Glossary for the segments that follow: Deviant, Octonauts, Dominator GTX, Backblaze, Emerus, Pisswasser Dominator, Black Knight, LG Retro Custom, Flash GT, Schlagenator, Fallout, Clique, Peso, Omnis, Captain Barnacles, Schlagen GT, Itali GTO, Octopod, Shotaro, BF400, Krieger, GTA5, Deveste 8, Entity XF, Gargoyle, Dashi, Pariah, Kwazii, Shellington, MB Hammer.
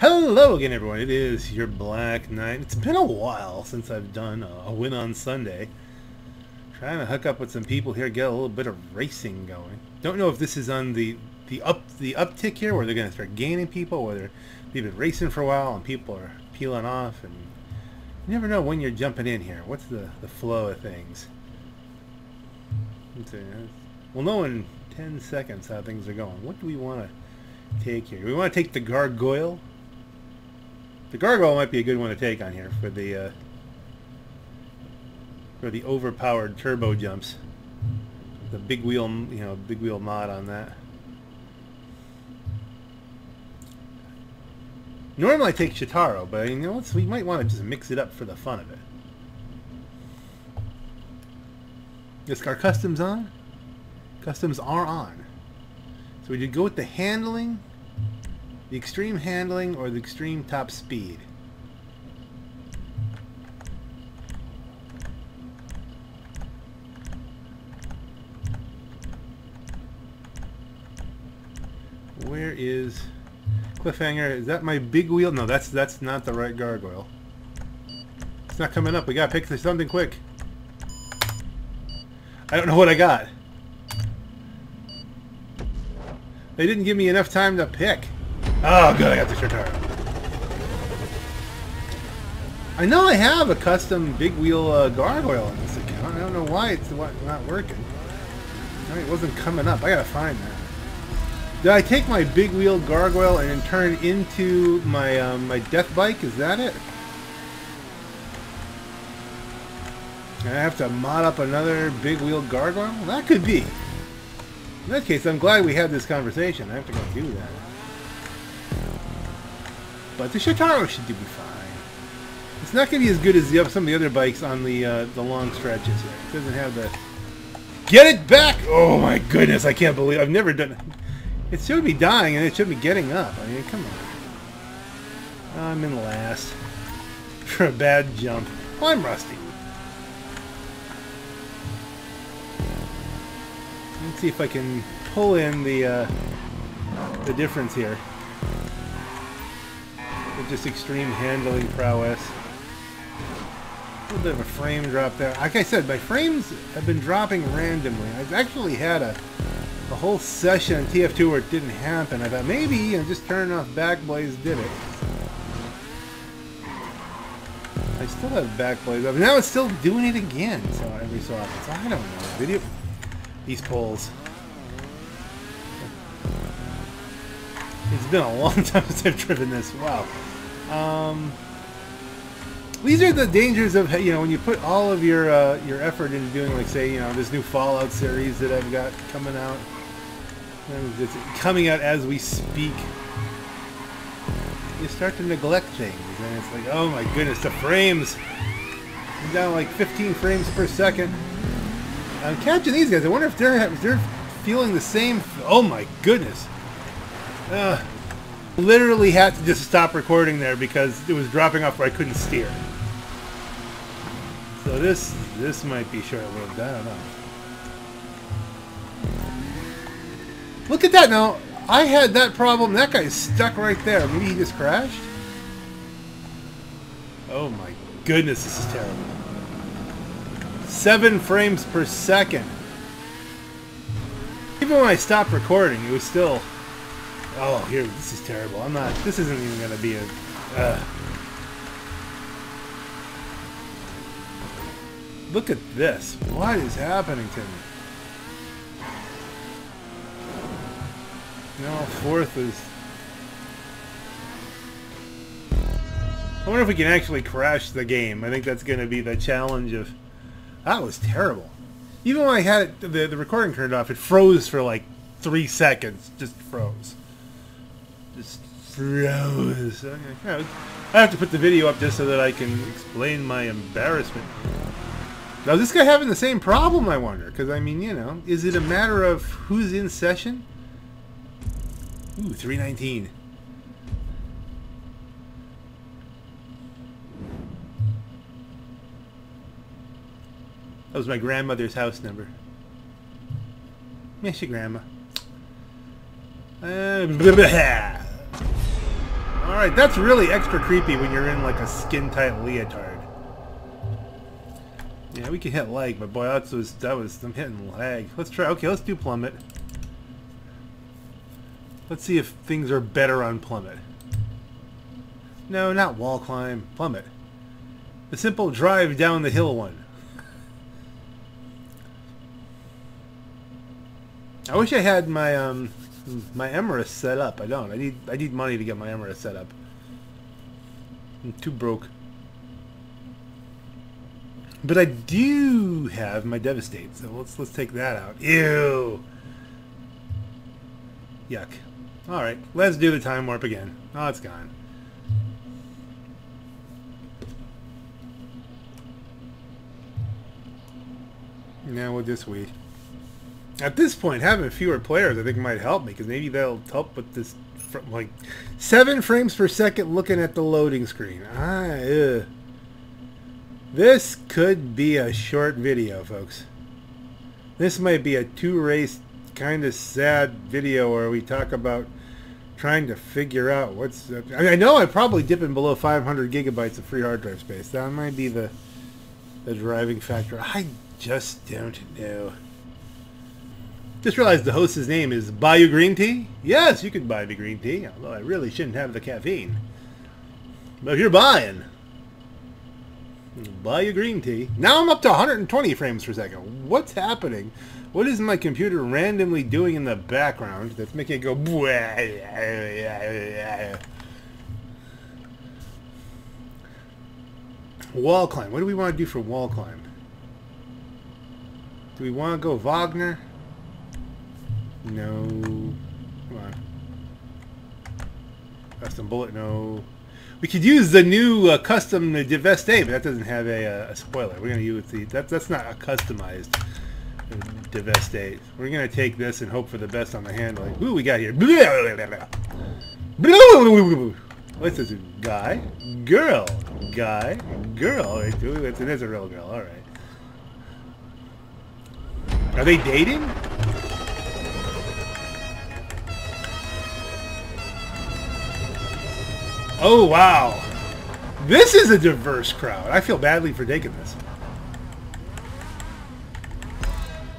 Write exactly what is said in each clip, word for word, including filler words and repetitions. Hello again, everyone. It is your Black Knight. It's been a while since I've done a win on Sunday. Trying to hook up with some people here, get a little bit of racing going. Don't know if this is on the the up the uptick here, where they're going to start gaining people, whether they've been racing for a while and people are peeling off, and you never know when you're jumping in here. What's the the flow of things? We'll know in ten seconds how things are going. What do we want to take here? We want to take the Gargoyle. The Gargoyle might be a good one to take on here for the uh, for the overpowered turbo jumps. The big wheel, you know, big wheel mod on that. Normally I take Shotaro, but you know what? We might want to just mix it up for the fun of it. Yes, our customs on. Customs are on. So we did go with the handling. The extreme handling or the extreme top speed. Where is Cliffhanger? Is that my big wheel? No, that's that's not the right Gargoyle. It's not coming up. We gotta pick something quick. I don't know what I got. They didn't give me enough time to pick. Oh, good, I got the Shotaro. I know I have a custom big wheel uh, Gargoyle on this account. I don't know why it's not working. I mean, it wasn't coming up. I gotta find that. Did I take my big wheel Gargoyle and then turn it into my, um, my death bike? Is that it? And I have to mod up another big wheel Gargoyle? That could be. In that case, I'm glad we had this conversation. I have to go do that. But the Shotaro should do be fine. It's not going to be as good as the, some of the other bikes on the uh, the long stretches here. It doesn't have the... Get it back! Oh my goodness, I can't believe I've never done... It should be dying and it should be getting up. I mean, come on. I'm in last. For a bad jump. Well, I'm rusty. Let's see if I can pull in the, uh, the difference here. Just extreme handling prowess. A little bit of a frame drop there. Like I said, my frames have been dropping randomly. I've actually had a, a whole session in T F two where it didn't happen. I thought maybe you know, just turning off Backblaze did it. I still have Backblaze up. Now it's still doing it again. So every so often. So I don't know. Video. These polls. It's been a long time since I've driven this. Wow. Um, these are the dangers of, you know, when you put all of your uh, your effort into doing, like, say, you know, this new Fallout series that I've got coming out. It's coming out as we speak. You start to neglect things, and it's like, oh my goodness, the frames. I'm down like fifteen frames per second. I'm catching these guys. I wonder if they're if they're feeling the same. Oh my goodness. Uh, literally had to just stop recording there because it was dropping off where I couldn't steer. So this this might be short-lived. I don't know. Look at that now. I had that problem. That guy's stuck right there. Maybe he just crashed? Oh my goodness, this is terrible. Seven frames per second. Even when I stopped recording, it was still... Oh, here, this is terrible. I'm not, this isn't even going to be a, uh... Look at this. What is happening to me? No, fourth is... I wonder if we can actually crash the game. I think that's going to be the challenge of... That was terrible. Even when I had it, the, the recording turned off, it froze for like three seconds. Just froze. Just froze. I have to put the video up just so that I can explain my embarrassment. Now, is this guy having the same problem, I wonder? Because, I mean, you know, is it a matter of who's in session? Ooh, three nineteen. That was my grandmother's house number. Miss your grandma. Uh, blah, blah, blah. Alright, that's really extra creepy when you're in like a skin-tight leotard. Yeah, we can hit lag, but boy, that was, that was, I'm hitting lag. Let's try, okay, let's do plummet. Let's see if things are better on plummet. No, not wall climb, plummet. The simple drive down the hill one. I wish I had my um my Emerus set up. I don't. I need I need money to get my Emerus set up. I'm too broke. But I do have my Deveste eight, so let's let's take that out. Ew. Yuck. All right, let's do the time warp again. Oh, it's gone. Now we'll just wait. At this point, having fewer players, I think, might help me, because maybe that'll help with this, like, seven frames per second looking at the loading screen. Ah, ugh. This could be a short video, folks. This might be a two-race, kind of sad video where we talk about trying to figure out what's... I mean, I know I'm probably dipping below five hundred gigabytes of free hard drive space. That might be the, the driving factor. I just don't know. Just realized the host's name is Bayou Green Tea. Yes, you can buy the green tea, although I really shouldn't have the caffeine. But if you're buying, Bayou Green Tea. Now I'm up to one hundred twenty frames per second. What's happening? What is my computer randomly doing in the background that's making it go... Wall climb. What do we want to do for wall climb? Do we want to go Wagner? No. Come on. Custom bullet, no. We could use the new uh, custom Deveste eight, but that doesn't have a, uh, a spoiler. We're going to use the... That, that's not a customized Deveste eight. We're going to take this and hope for the best on the handling. Ooh, we got here. What's this? Guy? Girl. Guy. Girl. It is a real girl. All right. Are they dating? Oh, wow. This is a diverse crowd. I feel badly for taking this.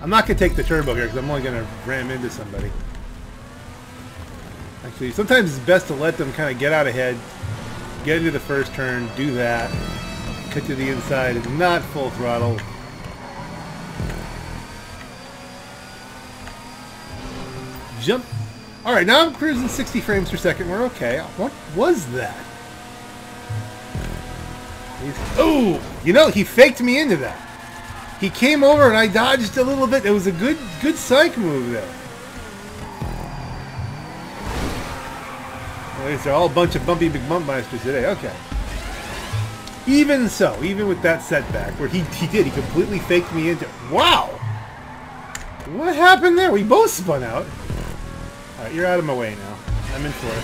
I'm not going to take the turbo here because I'm only going to ram into somebody. Actually, sometimes it's best to let them kind of get out ahead, get into the first turn, do that, cut to the inside, and not full throttle. Jump. Alright, now I'm cruising sixty frames per second. We're okay. What was that? He's, oh! You know, he faked me into that. He came over and I dodged a little bit. It was a good good psych move, though. At least they're all a bunch of bumpy big bump meisters today. Okay. Even so, even with that setback, where he, he did, he completely faked me into... Wow! What happened there? We both spun out. Alright, you're out of my way now. I'm in fourth,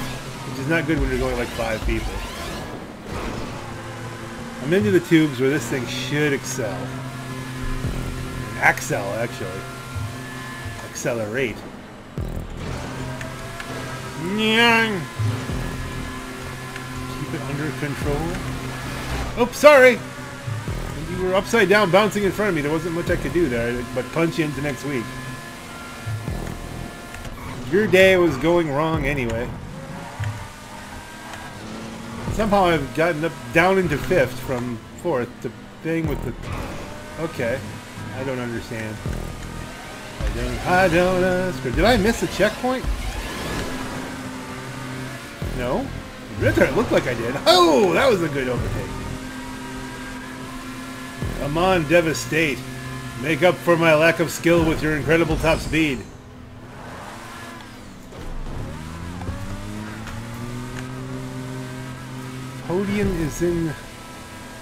which is not good when you're going like five people. I'm into the tubes where this thing should excel. Excel, actually. Accelerate. Nyang! Keep it under control. Oops, sorry! You were upside down bouncing in front of me. There wasn't much I could do there, but punch you into next week. Your day was going wrong anyway. Somehow I've gotten up down into fifth from fourth to thing with the... Okay. I don't understand. I don't... I don't... Uh, did I miss a checkpoint? No? It looked like I did. Oh! That was a good overtake. Come on, Deveste eight. Make up for my lack of skill with your incredible top speed. Podium is in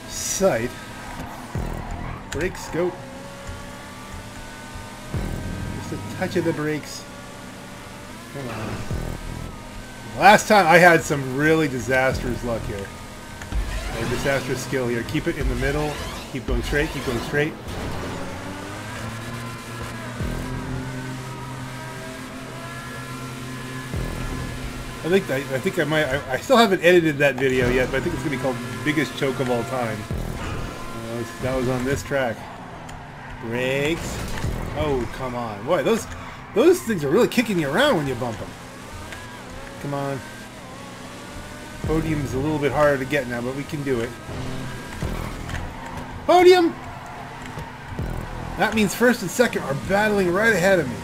sight. Brake scope. Just a touch of the brakes. Come on. Last time I had some really disastrous luck here. Or disastrous skill here. Keep it in the middle. Keep going straight. Keep going straight. I think I, I think I might. I, I still haven't edited that video yet, but I think it's gonna be called "Biggest Choke of All Time." Uh, that was on this track. Brakes. Oh come on, boy! Those those things are really kicking you around when you bump them. Come on. Podium's a little bit harder to get now, but we can do it. Podium. That means first and second are battling right ahead of me.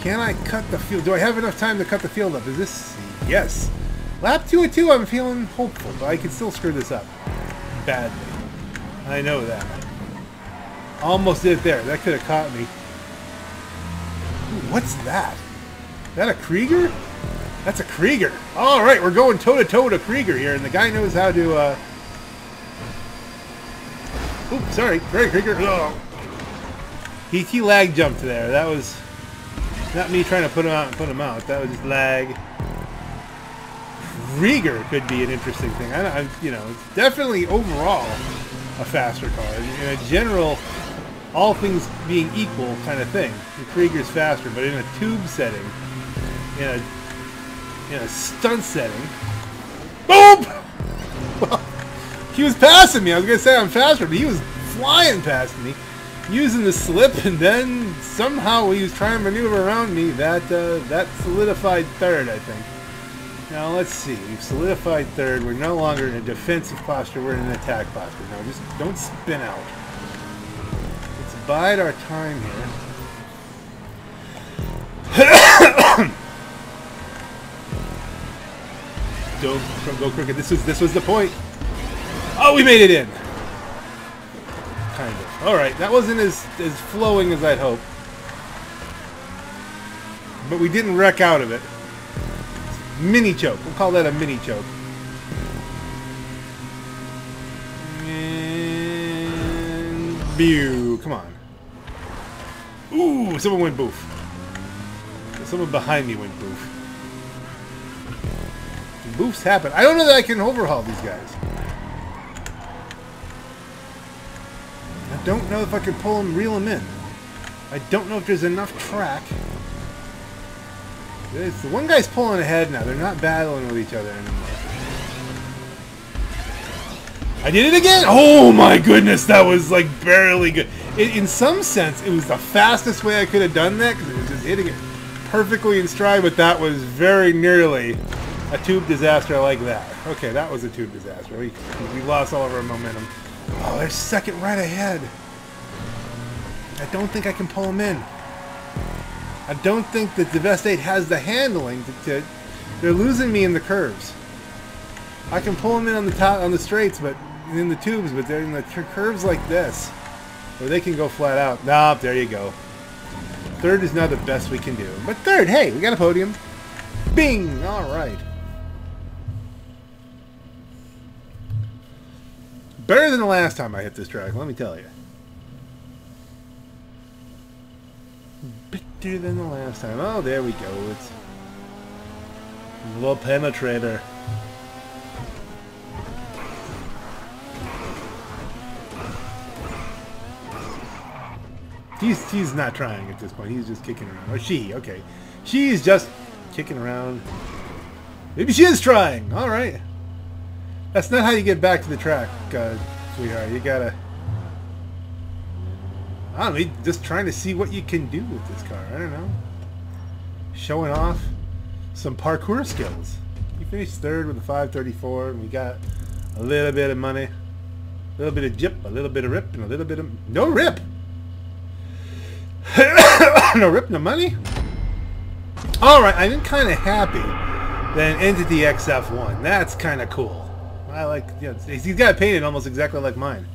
Can I cut the field? Do I have enough time to cut the field up? Is this... Yes. Lap two oh two, I'm feeling hopeful, but I can still screw this up. Badly. I know that. Almost did it there. That could have caught me. Ooh, what's that? Is that a Krieger? That's a Krieger. All right, we're going toe-to-toe to Krieger here, and the guy knows how to... Uh... Oops, sorry. Very Krieger. Oh. He, he lag jumped there. That was... Not me trying to put him out and put him out. That was just lag. Krieger could be an interesting thing. I, I, you know, it's definitely overall a faster car. In a general, all things being equal kind of thing, the Krieger's faster. But in a tube setting, in a in a stunt setting, boom! Well, he was passing me. I was gonna say I'm faster, but he was flying past me. Using the slip, and then somehow he was trying to maneuver around me. That uh, that solidified third, I think. Now let's see. We've solidified third. We're no longer in a defensive posture. We're in an attack posture. Now just don't spin out. Let's bide our time here. don't, don't go crooked. This was this was the point. Oh, we made it in. Kind of. Alright, that wasn't as, as flowing as I'd hoped. But we didn't wreck out of it. Mini choke. We'll call that a mini choke. And... Pew. Come on. Ooh, someone went boof. Someone behind me went boof. Boofs happen. I don't know that I can overhaul these guys. Don't know if I can pull him, reel him in. I don't know if there's enough track. It's the one guy's pulling ahead now. They're not battling with each other anymore. I did it again! Oh my goodness, that was like barely good. It, in some sense, it was the fastest way I could have done that because it was just hitting it perfectly in stride, but that was very nearly a tube disaster like that. Okay, that was a tube disaster. We, we lost all of our momentum. Oh, there's second right ahead. I don't think I can pull him in. I don't think that the Deveste eight has the handling to, to... They're losing me in the curves. I can pull him in on the top, on the straights, but in the tubes, but they're in the curves like this, where they can go flat out. Nah, there you go. Third is not the best we can do, but third, hey, we got a podium. Bing! All right. Better than the last time I hit this track, let me tell you. Better than the last time. Oh, there we go. It's the penetrator. He's he's not trying at this point. He's just kicking around. Or she. Okay, she's just kicking around. Maybe she is trying. All right. That's not how you get back to the track, uh, sweetheart. You gotta... I don't know, just trying to see what you can do with this car. I don't know. Showing off some parkour skills. You finished third with a five thirty-four, and we got a little bit of money. A little bit of jip, a little bit of rip, and a little bit of... No rip! No rip, no money? Alright, I'm kind of happy that an Entity X F won. That's kind of cool. I like, yeah, he's got it painted almost exactly like mine.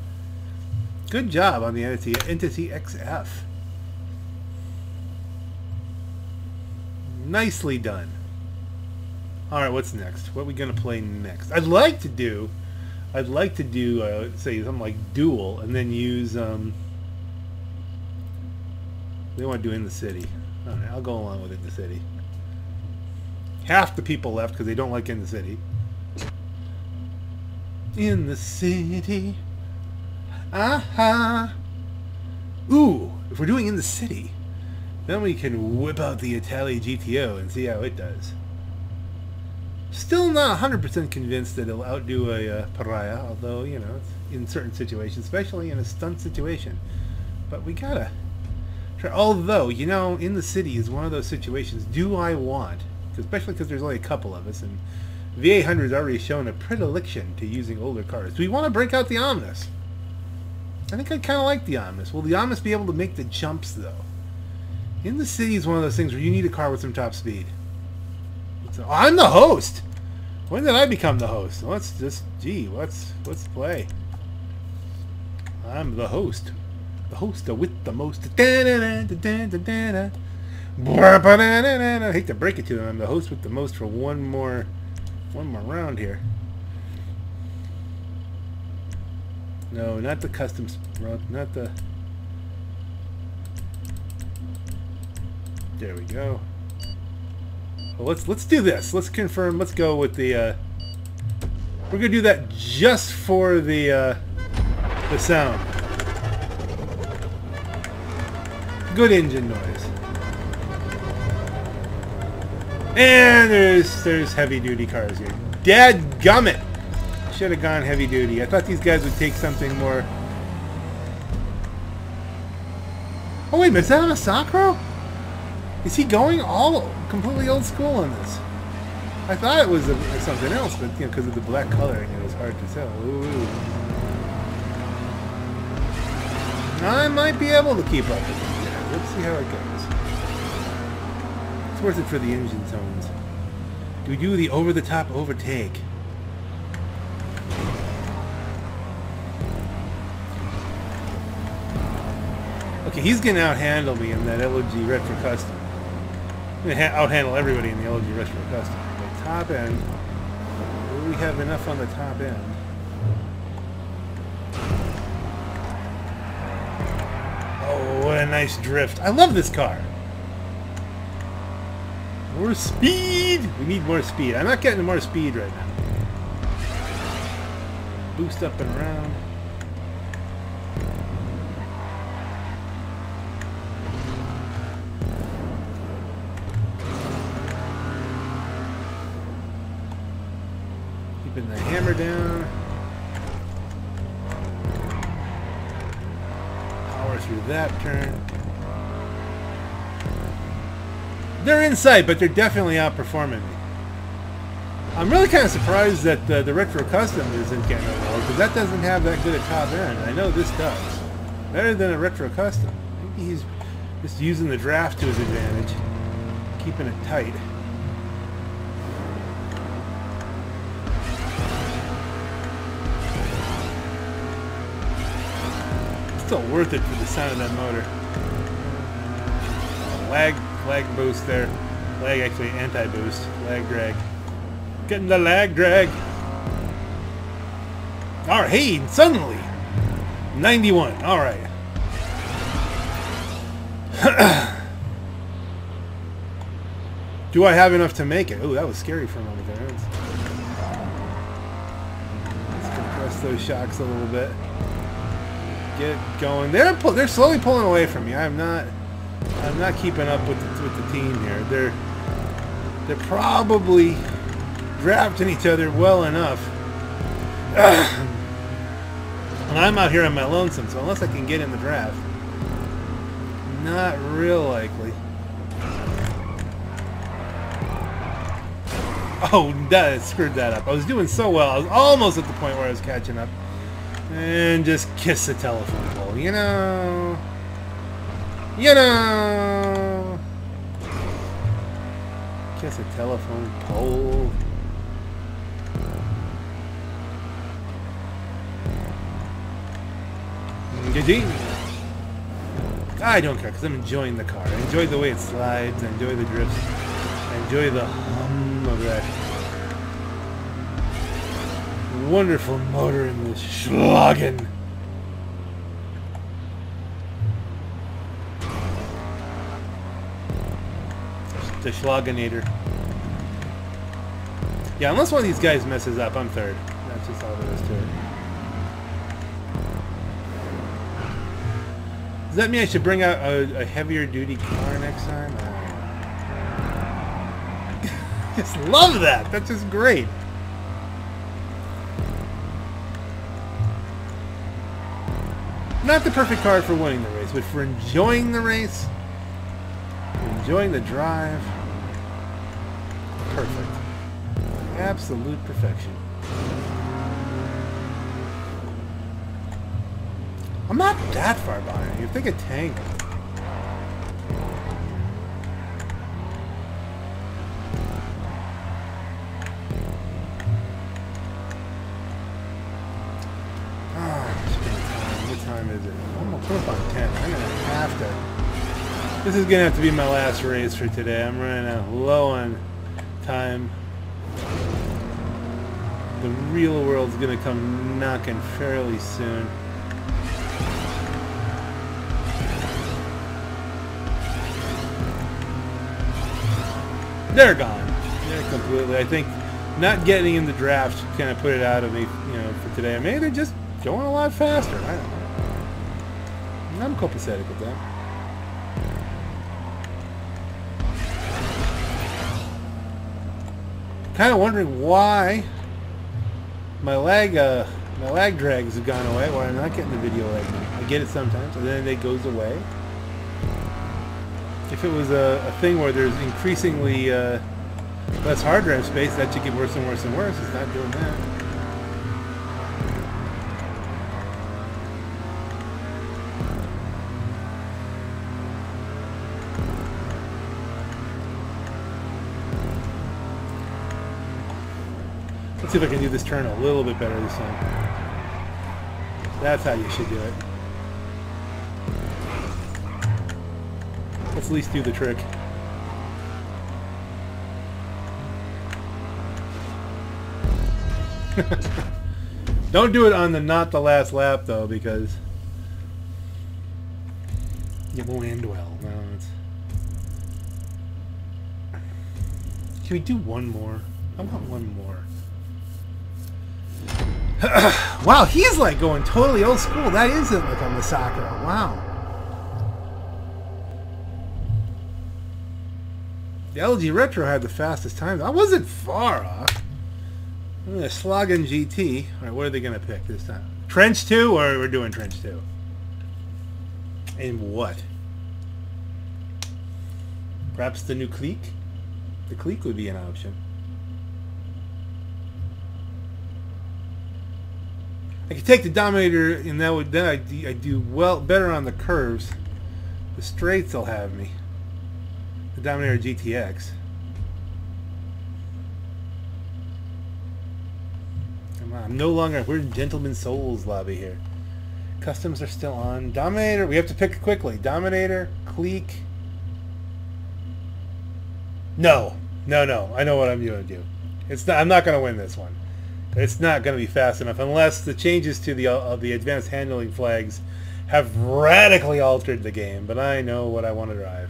Good job on the Entity, Entity X F. Nicely done. Alright, what's next? What are we going to play next? I'd like to do, I'd like to do, uh, say, something like Duel, and then use, um, they want to do In the City. Alright, I'll go along with In the City. Half the people left because they don't like In the City. In the city. Aha. Ooh, if we're doing In the City, then we can whip out the Itali G T O and see how it does. Still not one hundred percent convinced that it'll outdo a uh, Pariah, although, you know, it's in certain situations, especially in a stunt situation. But we gotta try. Although, you know, in the city is one of those situations, do I want, especially because there's only a couple of us, and V eight hundred's already shown a predilection to using older cars. Do we want to break out the Omnis? I think I kind of like the Omnis. Will the Omnis be able to make the jumps, though? In the city is one of those things where you need a car with some top speed. So I'm the host! When did I become the host? Let's just... Gee, let's, let's play. I'm the host. The host with the most... Da-da-da-da-da-da-da-da. I hate to break it to them. I'm the host with the most for one more... One more round here. No, not the custom... Not the... There we go. Well, let's let's do this. Let's confirm. Let's go with the. Uh, we're gonna do that just for the uh, the sound. Good engine noise. And there's there's heavy duty cars here. Dadgummit! Should have gone heavy duty. I thought these guys would take something more. Oh wait, is that on a Sacro? Is he going all completely old school on this? I thought it was a, something else, but you know, because of the black coloring, it was hard to tell. Ooh. I might be able to keep up with it. Yeah, let's see how it goes. It's worth it for the engine tones. Do we do the over-the-top overtake? Okay, he's gonna outhandle me in that L G Retro Custom. I'm gonna ha outhandle everybody in the L G Retro Custom. The top end. Do we have enough on the top end? Oh, what a nice drift! I love this car. More speed. We need more speed. I'm not getting more speed right now. Boost up and around. Keeping the hammer down. Power through that turn. They're in sight, but they're definitely outperforming me. I'm really kind of surprised that the, the Retro Custom isn't getting overhauled, because that doesn't have that good a top end. I know this does. Better than a Retro Custom. Maybe he's just using the draft to his advantage. Keeping it tight. Still worth it for the sound of that motor. Lag, lag boost there. Lag actually anti-boost. Lag drag. Getting the lag drag. All right, hey, suddenly ninety-one. All right. Do I have enough to make it? Oh, that was scary for a moment there. Let's compress those shocks a little bit. Get it going. They're pull, they're slowly pulling away from me. I'm not I'm not keeping up with the, with the team here. They're they're probably drafting each other well enough. Ugh. And I'm out here on my lonesome, so unless I can get in the draft, not real likely. Oh, that screwed that up. I was doing so well. I was almost at the point where I was catching up. And just kiss the telephone pole, you know. You know. Kiss a telephone pole. I don't care because I'm enjoying the car. I enjoy the way it slides. I enjoy the drifts. I enjoy the hum of that. Wonderful motor in this Schlagen. The Schlagenator. Yeah, unless one of these guys messes up, I'm third. That's just all there is to it. Does that mean I should bring out a, a heavier duty car next time? I just love that. That's just great. Not the perfect card for winning the race, but for enjoying the race, enjoying the drive, perfect. Absolute perfection. I'm not that far behind. You think a tank. This is gonna have to be my last race for today. I'm running out low on time. The real world's gonna come knocking fairly soon. They're gone. They're completely. I think not getting in the draft kind of put it out of me, you know, for today. Maybe they're just going a lot faster. I don't know. I'm copacetic with that. Kind of wondering why my lag, uh, my lag drags have gone away. Why I'm not getting the video lag now. I get it sometimes, and then it goes away. If it was a, a thing where there's increasingly uh, less hard drive space, that should get worse and worse and worse. It's not doing that. See if I can do this turn a little bit better this time. That's how you should do it. Let's at least do the trick. Don't do it on the not the last lap though, because it won't end well. No, it's... Can we do one more? I want one more. Wow, he's like going totally old school. That isn't like on the soccer. Wow. The L G Retro had the fastest times. I wasn't far off. I'm gonna Schlagen G T. All right, what are they gonna pick this time? Trench two, or we're doing Trench two. And what? Perhaps the new Clique. The Clique would be an option. I could take the Dominator, and that would then I do, I do well better on the curves. The straights will have me. The Dominator G T X. Come on, I'm no longer. We're in Gentleman Souls lobby here. Customs are still on. Dominator. We have to pick quickly. Dominator, Clique. No, no, no. I know what I'm going to do. It's not. I'm not going to win this one. It's not going to be fast enough unless the changes to the uh, the advanced handling flags have radically altered the game. But I know what I want to drive.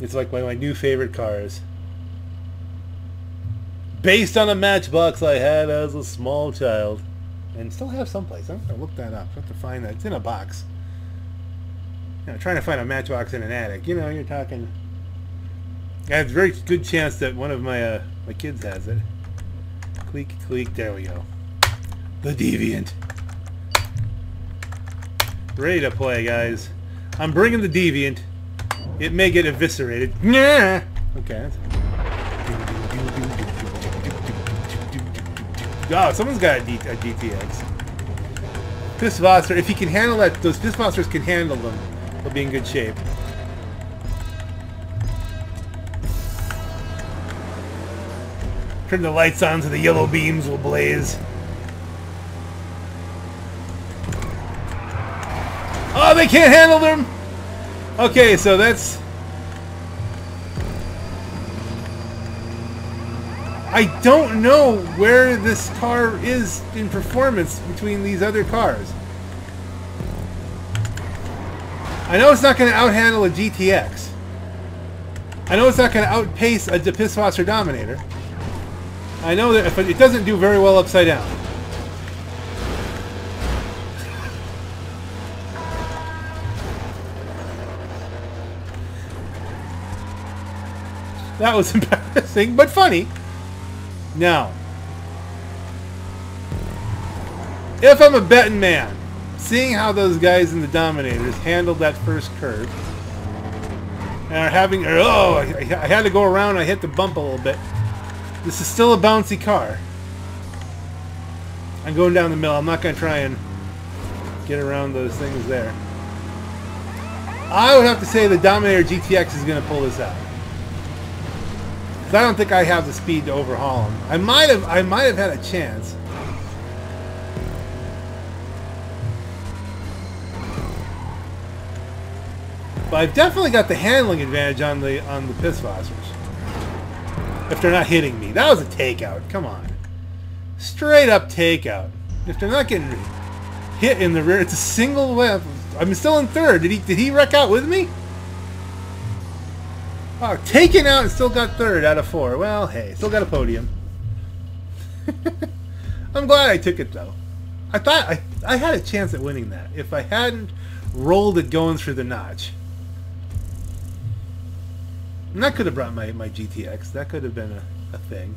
It's like one of my new favorite cars. Based on a matchbox I had as a small child. And still have someplace. I'm going to look that up. I have to find that. It's in a box. You know, trying to find a matchbox in an attic. You know, you're talking... I have a very good chance that one of my uh, my kids has it. Clique, Clique, there we go. The Deviant. Ready to play, guys. I'm bringing the Deviant. It may get eviscerated. Nah. Okay. Oh, someone's got a, D a G T X. Pisswasser, if he can handle that, those Pisswassers can handle them. They'll be in good shape. Turn the lights on so the yellow beams will blaze. Oh, they can't handle them! Okay, so that's... I don't know where this car is in performance between these other cars. I know it's not going to outhandle a G T X. I know it's not going to outpace a Pisswasser Dominator. I know that, but it doesn't do very well upside down. That was embarrassing, but funny. Now, if I'm a betting man, seeing how those guys in the Dominators handled that first curve, and are having, oh, I, I had to go around, I hit the bump a little bit. This is still a bouncy car. I'm going down the middle. I'm not going to try and get around those things there. I would have to say the Dominator G T X is going to pull this out. Because I don't think I have the speed to overhaul him. I might have, I might have had a chance. But I've definitely got the handling advantage on the on the Pisswassers. If they're not hitting me. That was a takeout. Come on. Straight up takeout. If they're not getting hit in the rear, it's a single whip. I'm still in third. Did he did he wreck out with me? Oh, taken out and still got third out of four. Well, hey, still got a podium. I'm glad I took it though. I thought I I had a chance at winning that if I hadn't rolled it going through the notch. And that could have brought my my G T X. That could have been a, a thing.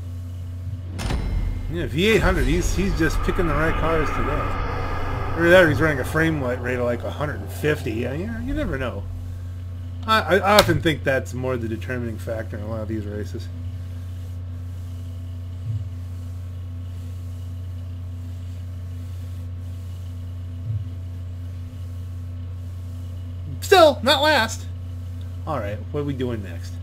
Yeah, V eight hundred. He's he's just picking the right cars today. Or that he's running a frame rate of like one hundred fifty. Yeah, you never know. I, I often think that's more the determining factor in a lot of these races. Still, not last. All right, what are we doing next?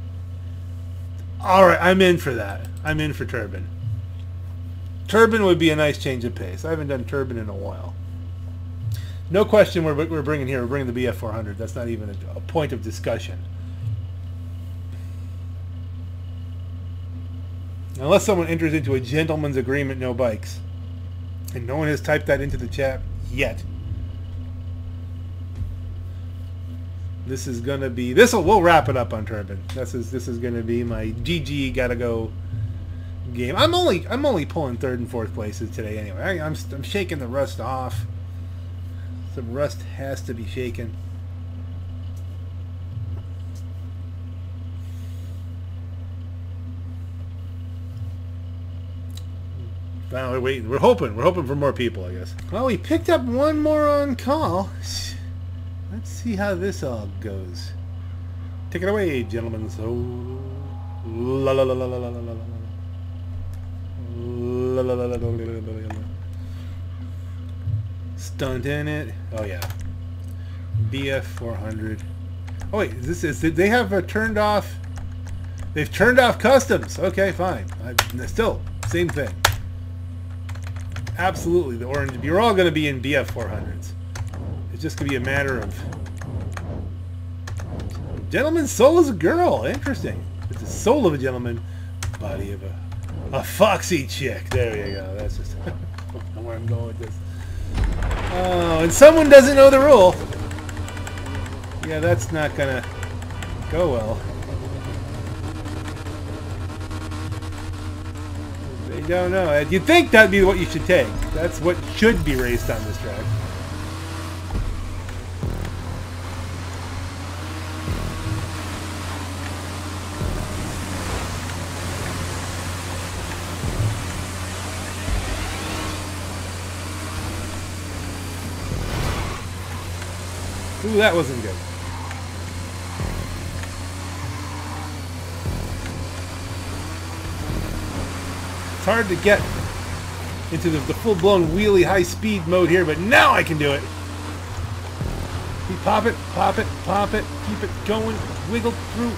All right, I'm in for that. I'm in for Turbine. Turbine would be a nice change of pace. I haven't done Turbine in a while. No question we're, we're bringing here. We're bringing the B F four hundred. That's not even a, a point of discussion. Unless someone enters into a gentleman's agreement, no bikes. And no one has typed that into the chat yet. This is going to be... This'll, we'll wrap it up on Turbine. This is, this is going to be my G G gotta go game. I'm only, I'm only pulling third and fourth places today anyway. I, I'm, I'm shaking the rust off. The rust has to be shaken. Well, we're waiting. We're hoping. We're hoping for more people, I guess. Well, we picked up one more on call. Let's see how this all goes. Take it away, gentlemen. So, la la la la la la la la la la la la. Stunt in it. Oh yeah, B F four hundred. Oh wait, is this is they have a turned off. They've turned off customs. Okay, fine. I, still same thing. Absolutely, the orange. You're all going to be in B F four hundreds. It's just going to be a matter of gentleman's soul is a girl. Interesting. It's the soul of a gentleman, body of a a foxy chick. There you go. That's just I don't know where I'm going with this. Oh, and someone doesn't know the rule. Yeah, that's not gonna go well. They don't know. You'd think that'd be what you should take. That's what should be raced on this track. Ooh, that wasn't good. It's hard to get into the, the full-blown wheelie high-speed mode here, but now I can do it. You pop it, pop it, pop it, keep it going, wiggle through.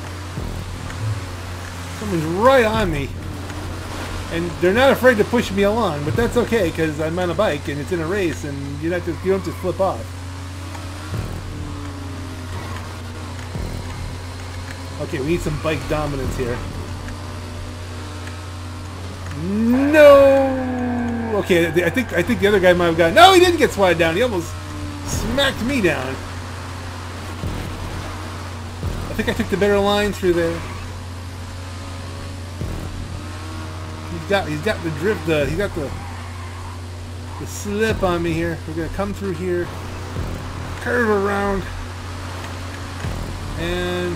Someone's right on me. And they're not afraid to push me along, but that's okay, because I'm on a bike and it's in a race, and you're not just, you don't just flip off. Okay, we need some bike dominance here. No. Okay, I think I think the other guy might have got. No, he didn't get swatted down. He almost smacked me down. I think I took the better line through there. He's got he's got the drift. The he's got the the slip on me here. We're gonna come through here, curve around, and.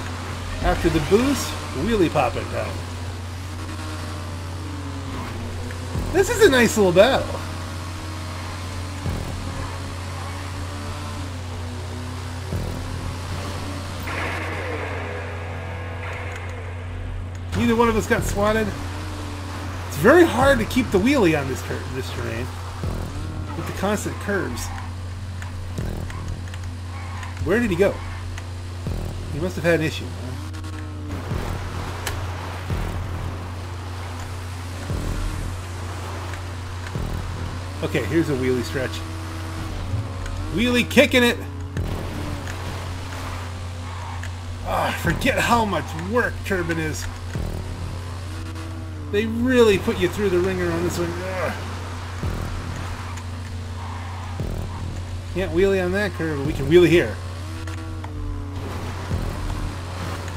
After the boost, really popping now. This is a nice little battle. Neither one of us got swatted. It's very hard to keep the wheelie on this, cur this terrain with the constant curves. Where did he go? He must have had an issue. Okay, here's a wheelie stretch. Wheelie kicking it! Ah, oh, forget how much work Turbine is. They really put you through the ringer on this one. Ugh. Can't wheelie on that curve, but we can wheelie here.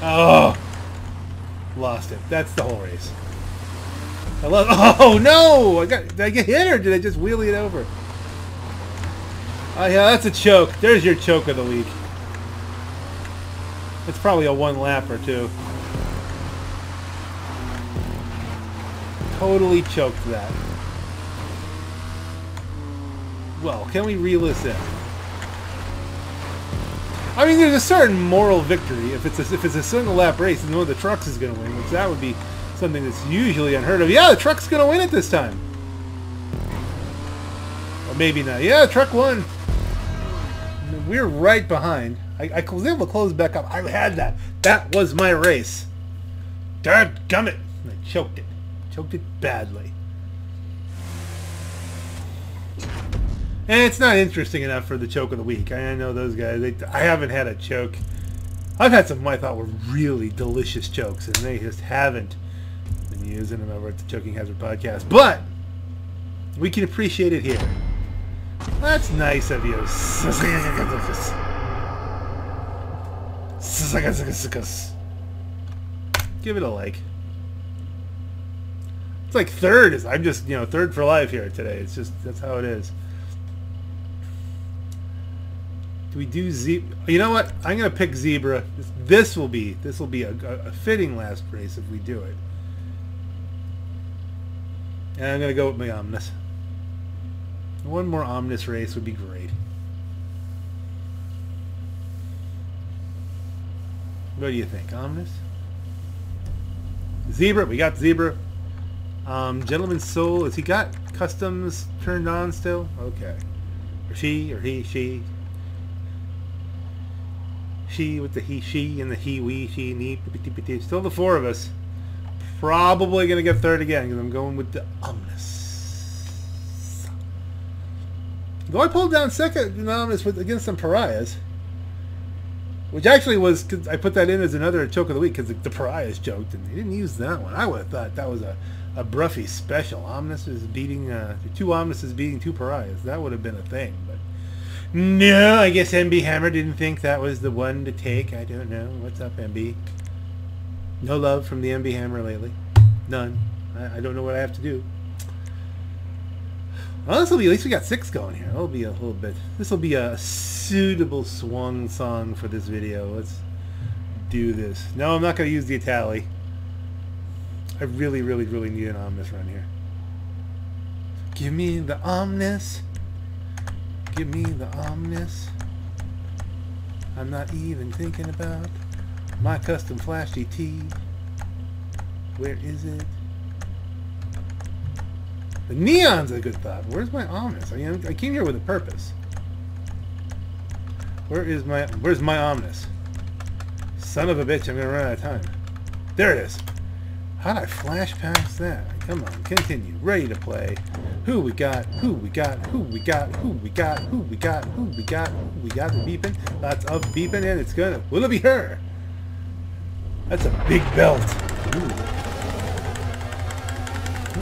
Oh! Lost it. That's the whole race. I love. Oh no! I got. Did I get hit or did I just wheelie it over? Oh yeah, that's a choke. There's your choke of the week. It's probably a one lap or two. Totally choked that. Well, can we relist it? I mean, there's a certain moral victory if it's a, if it's a single lap race and one of the trucks is going to win, which that would be. Something that's usually unheard of. Yeah, the truck's gonna win it this time. Or maybe not. Yeah, the truck won. We're right behind. I, I was able to close back up. I had that. That was my race. Dadgummit. I choked it. Choked it badly. And it's not interesting enough for the choke of the week. I know those guys. They, I haven't had a choke. I've had some of I thought were really delicious chokes, and they just haven't. Using them over at the Choking Hazard podcast, but we can appreciate it here. That's nice of you. Give it a like. It's like third is I'm just, you know, third for life here today. It's just that's how it is. Do we do zebra? You know what? I'm gonna pick zebra. This will be this will be a, a fitting last race if we do it. And I'm going to go with my Omnis. One more Omnis race would be great. What do you think? Omnis? Zebra. We got Zebra. Um, Gentleman's Soul. Has he got customs turned on still? Okay. Or she, or he, she. She with the he, she, and the he, we, she, me. Still the four of us. Probably going to get third again because I'm going with the Omnis. Though I pulled down second in Omnis with, against some Pariahs. Which actually was, cause I put that in as another choke of the week because the, the Pariahs choked and they didn't use that one. I would have thought that was a, a Bruffy special. Omnis is beating, uh, two Omnises beating two Pariahs. That would have been a thing. But no, I guess M B Hammer didn't think that was the one to take. I don't know. What's up, M B? No love from the M B Hammer lately. None. I, I don't know what I have to do. Well, this will be, at least we got six going here. It'll be a little bit. This will be a suitable swan song for this video. Let's do this. No, I'm not going to use the Itali. I really, really, really need an Omnis run here. Give me the Omnis. Give me the Omnis. I'm not even thinking about my custom Flash G T. Where is it? The Neon's a good thought. Where's my Omnis? I mean, I came here with a purpose. Where is my Where's my Omnis? Son of a bitch, I'm gonna run out of time. There it is. How did I flash past that? Come on, continue. Ready to play. Who we got? Who we got? Who we got? Who we got? Who we got? Who we got? Who we got? The beeping. Lots of beeping, and it's gonna. Will it be her? That's a big belt. Ooh.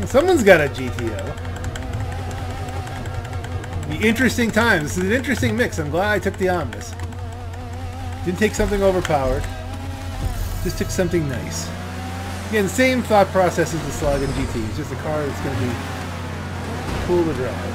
Someone's got a G T O. The interesting times. This is an interesting mix. I'm glad I took the Omnis. Didn't take something overpowered. Just took something nice. Again, same thought process as the Schlagen G T. It's just a car that's going to be cool to drive.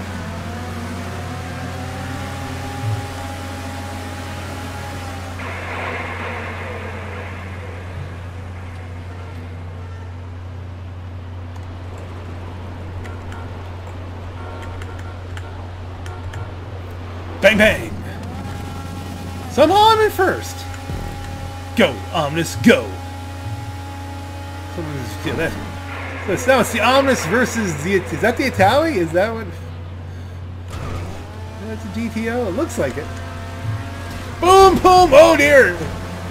Bang bang! Somehow I'm in first! Go, Omnis, go! Yeah, that, so it's, now it's the Omnis versus the... Is that the Itali? Is that what... That's a G T O. It looks like it. Boom, boom! Oh dear!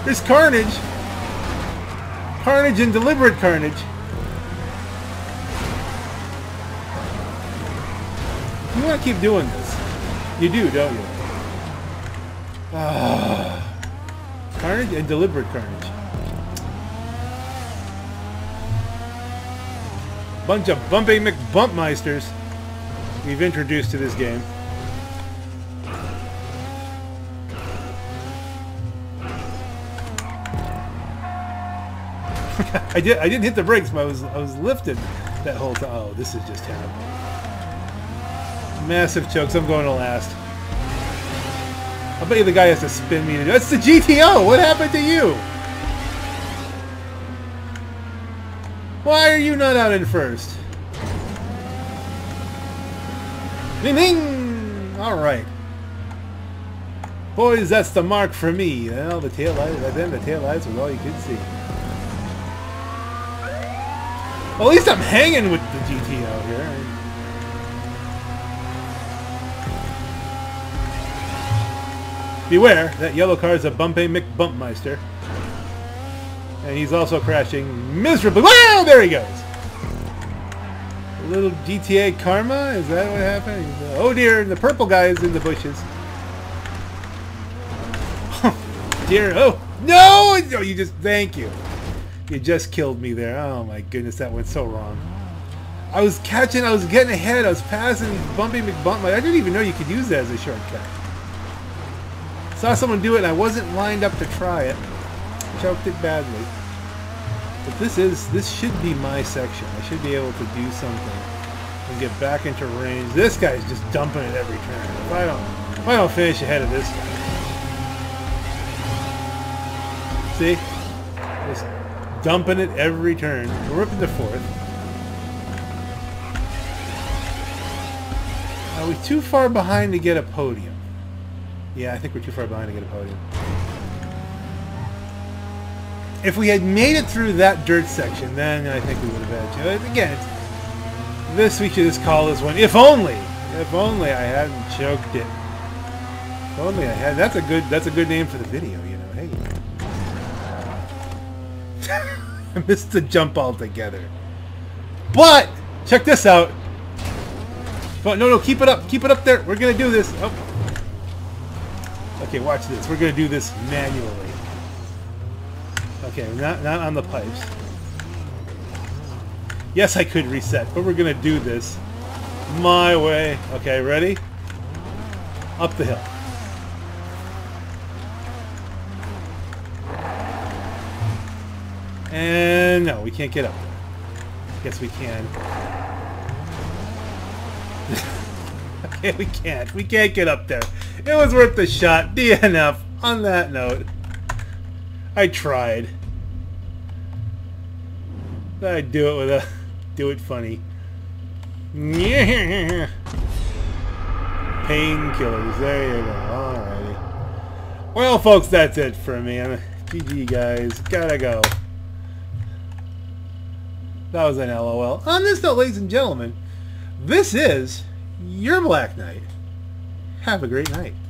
There's carnage! Carnage and deliberate carnage. You want to keep doing this. You do, don't you? Ah. Carnage and deliberate carnage. Bunch of bumpy McBumpmeisters we've introduced to this game. I did. I didn't hit the brakes, but I was I was lifted that whole time. Oh, this is just terrible. Massive chokes. I'm going to last. I bet you the guy has to spin me to do. That's the G T O! What happened to you? Why are you not out in first? Ding ding! Alright. Boys, that's the mark for me. Well, the tail lights, I think the tail lights was all you could see. Well, at least I'm hanging with the G T O here. Beware, that yellow car is a Bumpy McBumpmeister. And he's also crashing miserably. Wow, there he goes! A little G T A karma? Is that what happened? Oh dear, the purple guy is in the bushes. Oh, dear, oh, no! No, you just, thank you. You just killed me there. Oh my goodness, that went so wrong. I was catching, I was getting ahead, I was passing Bumpy McBumpmeister. I didn't even know you could use that as a shortcut. Saw someone do it and I wasn't lined up to try it. Choked it badly. But this is, this should be my section. I should be able to do something and get back into range. This guy's just dumping it every turn. If I don't, if I don't finish ahead of this guy. See? Just dumping it every turn. We're up in the fourth. Are we too far behind to get a podium? Yeah, I think we're too far behind to get a podium. If we had made it through that dirt section, then I think we would have had to. But again, it's, this we should just call this one. If only, if only I hadn't choked it. If only I had. That's a good. That's a good name for the video, you know. Hey, I missed the jump altogether. But check this out. But no, no, keep it up. Keep it up there. We're gonna do this. Oh. Okay, watch this. We're going to do this manually. Okay, not, not on the pipes. Yes, I could reset, but we're going to do this my way. Okay, ready? Up the hill. And no, we can't get up there. Yes, we can. Okay, we can't. We can't get up there. It was worth the shot. D N F. On that note, I tried. I'd do it with a do it funny. Yeah. Painkillers. There you go. Alrighty. Well, folks, that's it for me. I'm a G G, guys. Gotta go. That was an L O L. On this note, ladies and gentlemen, this is your Black Knight. Have a great night.